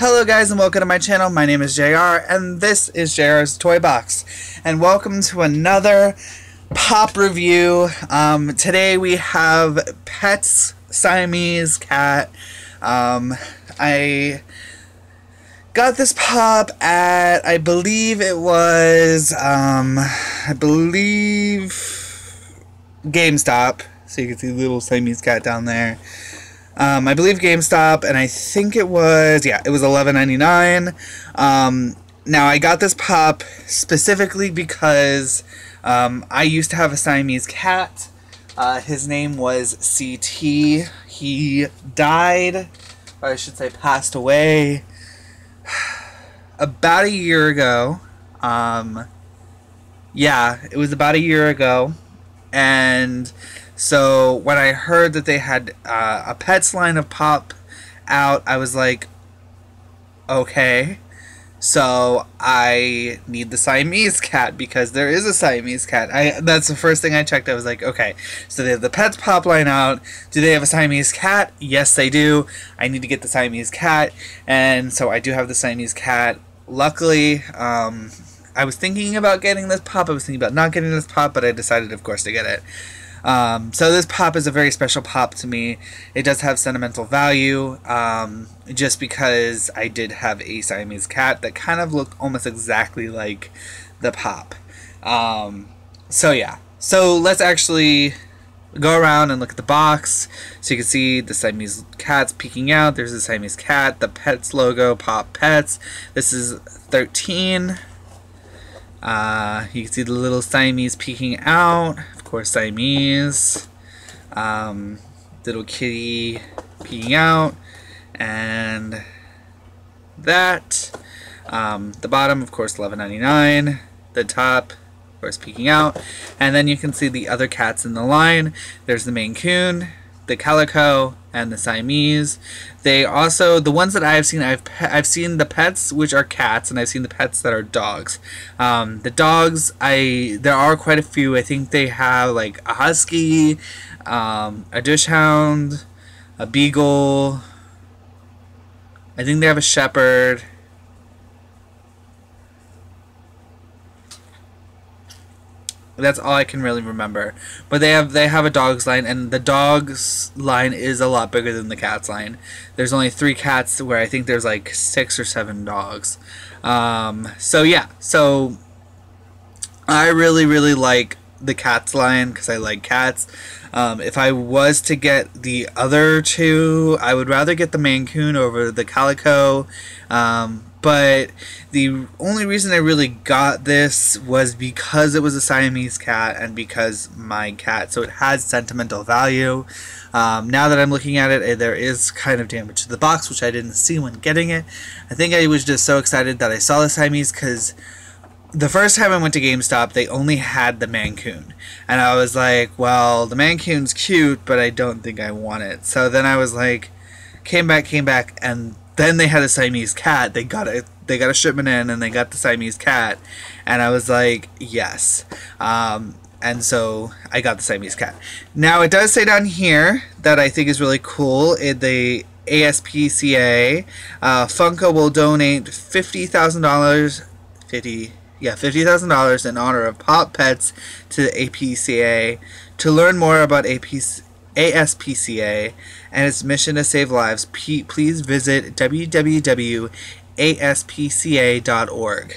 Hello guys and welcome to my channel. My name is JR and this is JR's Toy Box. And welcome to another pop review. Today we have Pet's Siamese cat. I got this pop at, I believe it was, GameStop. So you can see the little Siamese cat down there. I believe GameStop, and I think it was, yeah, it was $11.99. Now, I got this pop specifically because I used to have a Siamese cat. His name was CT. He died, or I should say passed away, about a year ago. Yeah, it was about a year ago. And so when I heard that they had a Pet's line of pop out, I was like, okay, so I need the Siamese cat because there is a Siamese cat. That's the first thing I checked. I was like, okay, so they have the Pet's pop line out. Do they have a Siamese cat? Yes, they do. I need to get the Siamese cat. And so I do have the Siamese cat. Luckily, I was thinking about getting this pop. I was thinking about not getting this pop, but I decided, of course, to get it. So this pop is a very special pop to me. It does have sentimental value, just because I did have a Siamese cat that kind of looked almost exactly like the pop. So yeah. So let's actually go around and look at the box. So you can see the Siamese cat's peeking out. There's the Siamese cat, the Pet's logo, Pop Pets. This is 13. You can see the little Siamese peeking out. Of course, Siamese. Little kitty peeking out. And that. The bottom, of course, $11.99. The top, of course, peeking out. And then you can see the other cats in the line. There's the Maine Coon, the Calico, and the Siamese. They also, the ones that I've seen, I've seen the Pet's which are cats, and I've seen the Pet's that are dogs. The dogs, there are quite a few. I think they have like a husky, a dishhound, a beagle. I think they have a shepherd. That's all I can really remember, but they have a dogs line, and the dogs line is a lot bigger than the cats line. There's only 3 cats where I think there's like 6 or 7 dogs. So yeah, so I really like the cats line because I like cats. If I was to get the other two, I would rather get the Maine Coon over the Calico. But the only reason I really got this was because it was a Siamese cat and because my cat, so it has sentimental value. Now that I'm looking at it, there is kind of damage to the box, which I didn't see when getting it. I think I was just so excited that I saw the Siamese because the first time I went to GameStop, they only had the Maine Coon. And I was like, well, the Maine Coon's cute, but I don't think I want it. So then I was like, came back, and then they had a Siamese cat. They got a shipment in, and they got the Siamese cat, and I was like, yes. And so I got the Siamese cat. Now it does say down here that I think is really cool. The ASPCA, Funko will donate $50,000 in honor of Pop Pets to the ASPCA. To learn more about ASPCA and its mission to save lives, please visit www.aspca.org.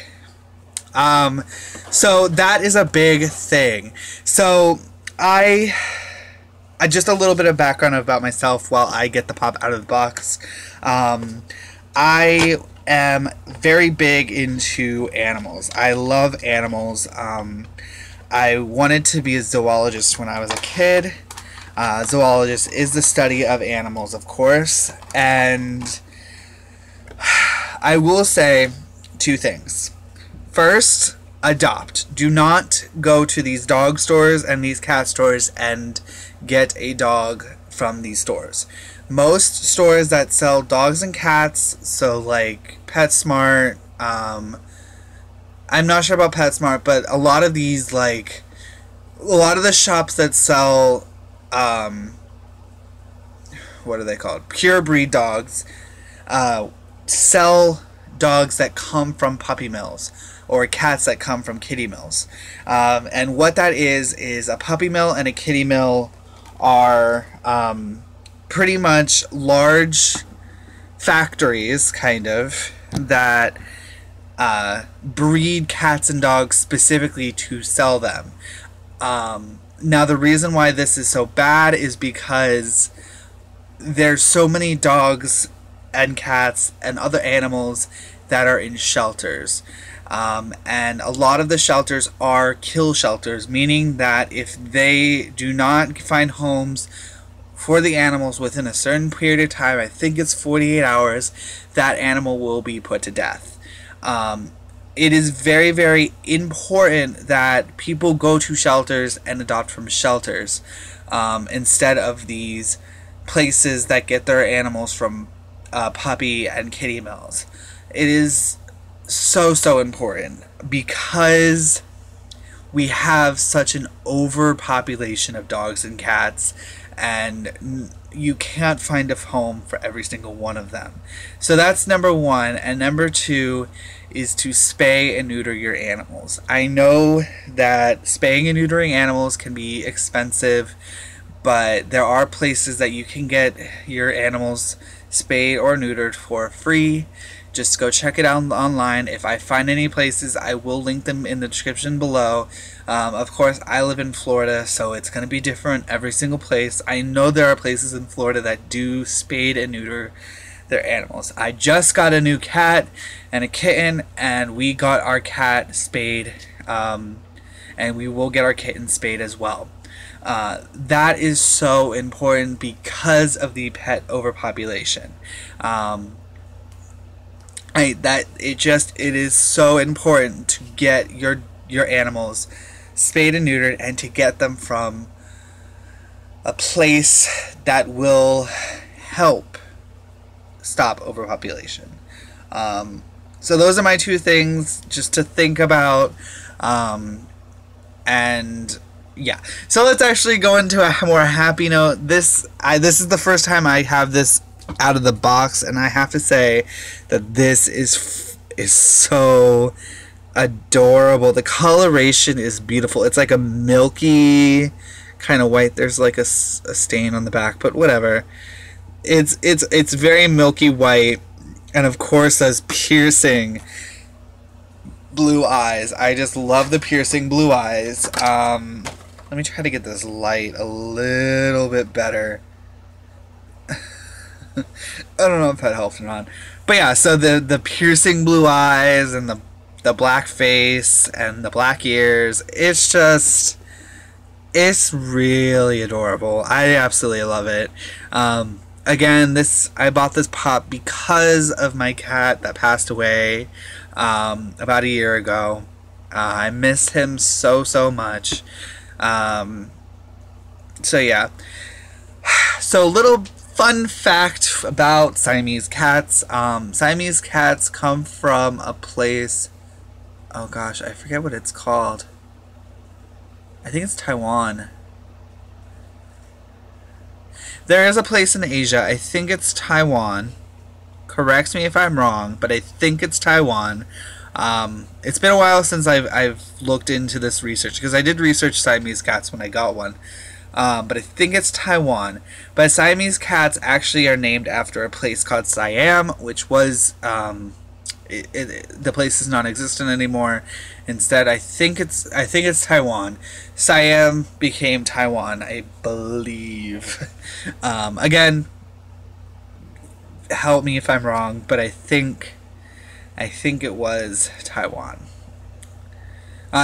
So that is a big thing. So I just a little bit of background about myself while I get the pop out of the box. I am very big into animals. I love animals. I wanted to be a zoologist when I was a kid. Zoologist is the study of animals, of course, and I will say 2 things. First, adopt. Do not go to these dog stores and these cat stores and get a dog from these stores. Most stores that sell dogs and cats, so like PetSmart, I'm not sure about PetSmart, but a lot of these, like, a lot of the shops that sell what are they called? Pure breed dogs. sell dogs that come from puppy mills or cats that come from kitty mills. And what that is a puppy mill and a kitty mill are pretty much large factories, kind of, that breed cats and dogs specifically to sell them. Now the reason why this is so bad is because there's so many dogs and cats and other animals that are in shelters, and a lot of the shelters are kill shelters, meaning that if they do not find homes for the animals within a certain period of time, I think it's 48 hours, that animal will be put to death. It is very, very important that people go to shelters and adopt from shelters instead of these places that get their animals from puppy and kitty mills. It is so, so important because we have such an overpopulation of dogs and cats, and you can't find a home for every single one of them. So that's number one. And number two is to spay and neuter your animals. I know that spaying and neutering animals can be expensive, but there are places that you can get your animals spayed or neutered for free. Just go check it out online. If I find any places, I will link them in the description below. Of course, I live in Florida, so it's going to be different every single place. I know there are places in Florida that do spay and neuter their animals. I just got a new cat and a kitten, and we got our cat spayed, and we will get our kitten spayed as well. That is so important because of the pet overpopulation. It is so important to get your animals spayed and neutered, and to get them from a place that will help stop overpopulation. So those are my two things just to think about. And yeah, so let's actually go into a more happy note. This is the first time I have this out of the box, and I have to say that this is so adorable. The coloration is beautiful. It's like a milky kind of white. There's like a stain on the back, but whatever. It's very milky white, and of course has piercing blue eyes. I just love the piercing blue eyes. Let me try to get this light a little bit better. I don't know if that helps or not, but yeah. So the piercing blue eyes and the black face and the black ears. It's just, it's really adorable. I absolutely love it. Again, I bought this pop because of my cat that passed away about a year ago. I missed him so, so much. So yeah. So little fun fact about Siamese cats. Siamese cats come from a place, oh gosh, I forget what it's called. I think it's Taiwan. There is a place in Asia, I think it's Taiwan. Correct me if I'm wrong, but I think it's Taiwan. It's been a while since I've looked into this research, because I did research Siamese cats when I got one. But I think it's Taiwan. But Siamese cats actually are named after a place called Siam, which was, the place is non-existent anymore. Instead, I think it's Taiwan. Siam became Taiwan, I believe. Again, help me if I'm wrong, but I think it was Taiwan.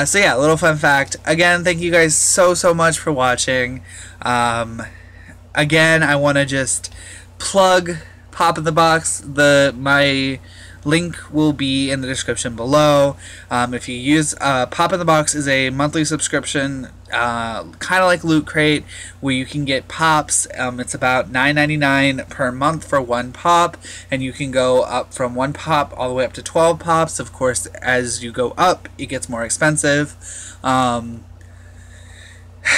So yeah, little fun fact. Again, thank you guys so, so much for watching. Again, I want to just plug Pop in the Box. My link will be in the description below. If you use Pop in the Box is a monthly subscription, kind of like Loot Crate, where you can get pops. It's about $9.99 per month for one pop, and you can go up from one pop all the way up to 12 pops. Of course, as you go up, it gets more expensive.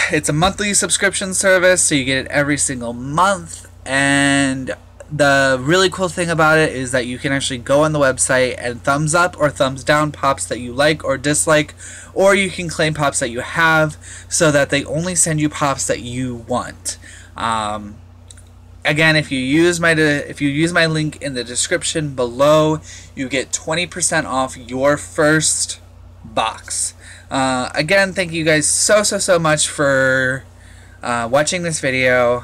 It's a monthly subscription service, so you get it every single month, and The really cool thing about it is that you can actually go on the website and thumbs up or thumbs down pops that you like or dislike, or you can claim pops that you have so that they only send you pops that you want. Again, if you use my link in the description below, you get 20% off your first box. Again, thank you guys so much for watching this video.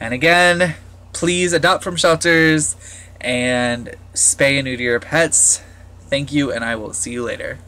And again, please adopt from shelters and spay and neuter your pets. Thank you, and I will see you later.